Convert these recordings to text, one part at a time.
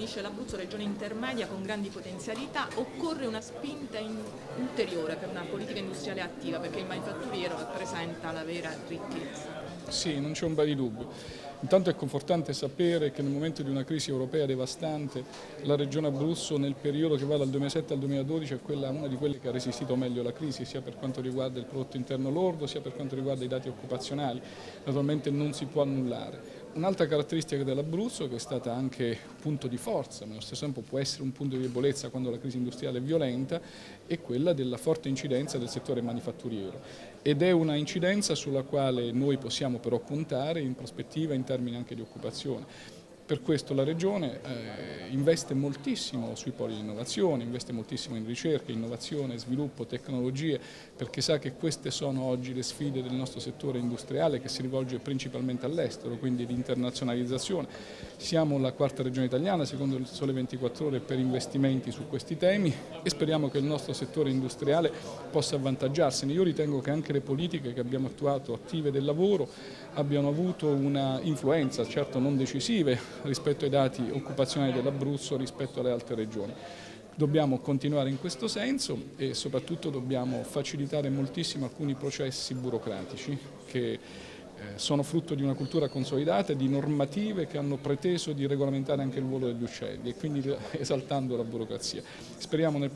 definisce l'Abruzzo regione intermedia con grandi potenzialità, occorre una spinta ulteriore per una politica industriale attiva, perché il manifatturiero rappresenta la vera ricchezza. Sì, non c'è ombra di dubbio. Intanto è confortante sapere che nel momento di una crisi europea devastante la regione Abruzzo nel periodo che va dal 2007 al 2012 è una di quelle che ha resistito meglio alla crisi, sia per quanto riguarda il prodotto interno lordo, sia per quanto riguarda i dati occupazionali. Naturalmente non si può annullare. Un'altra caratteristica dell'Abruzzo, che è stata anche punto di forza, ma allo stesso tempo può essere un punto di debolezza quando la crisi industriale è violenta, è quella della forte incidenza del settore manifatturiero. Ed è una incidenza sulla quale noi possiamo però contare in prospettiva in termini anche di occupazione. Per questo la Regione investe moltissimo sui poli di innovazione, investe moltissimo in ricerca, innovazione, sviluppo, tecnologie, perché sa che queste sono oggi le sfide del nostro settore industriale che si rivolge principalmente all'estero, quindi l'internazionalizzazione. Siamo la quarta regione italiana, secondo il Sole 24 Ore, per investimenti su questi temi e speriamo che il nostro settore industriale possa avvantaggiarsene. Io ritengo che anche le politiche che abbiamo attuato attive del lavoro abbiano avuto una influenza, certo non decisive, rispetto ai dati occupazionali dell'Abruzzo rispetto alle altre regioni. Dobbiamo continuare in questo senso e soprattutto dobbiamo facilitare moltissimo alcuni processi burocratici che sono frutto di una cultura consolidata e di normative che hanno preteso di regolamentare anche il volo degli uccelli e quindi esaltando la burocrazia. Speriamo nel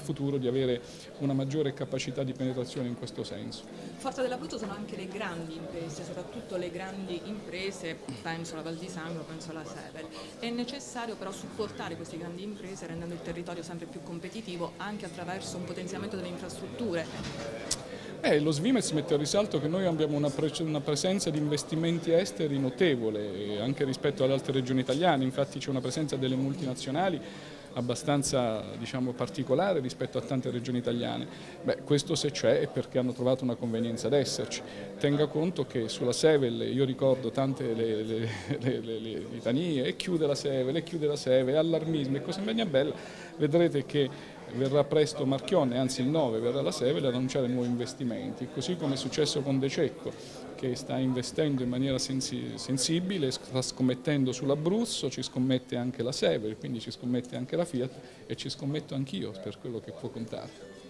futuro di avere una maggiore capacità di penetrazione in questo senso. Forza dell'Abruzzo sono anche le grandi imprese, soprattutto le grandi imprese, penso alla Val di Sangro, penso alla Sevel. È necessario però supportare queste grandi imprese rendendo il territorio sempre più competitivo anche attraverso un potenziamento delle infrastrutture. Lo Svimez mette in risalto che noi abbiamo una presenza di investimenti esteri notevole anche rispetto alle altre regioni italiane, infatti c'è una presenza delle multinazionali abbastanza particolare rispetto a tante regioni italiane. Questo se c'è è perché hanno trovato una convenienza ad esserci. Tenga conto che sulla Sevel, io ricordo tante le litanie, e chiude la Sevel, e chiude la Sevel, allarmismo e cose bene bella, vedrete che verrà presto Marchionne, anzi il 9 verrà la Sevel ad annunciare nuovi investimenti, così come è successo con De Cecco che sta investendo in maniera sensibile, sta scommettendo sull'Abruzzo, ci scommette anche la Sevel, quindi ci scommette anche la Fiat e ci scommetto anch'io per quello che può contare.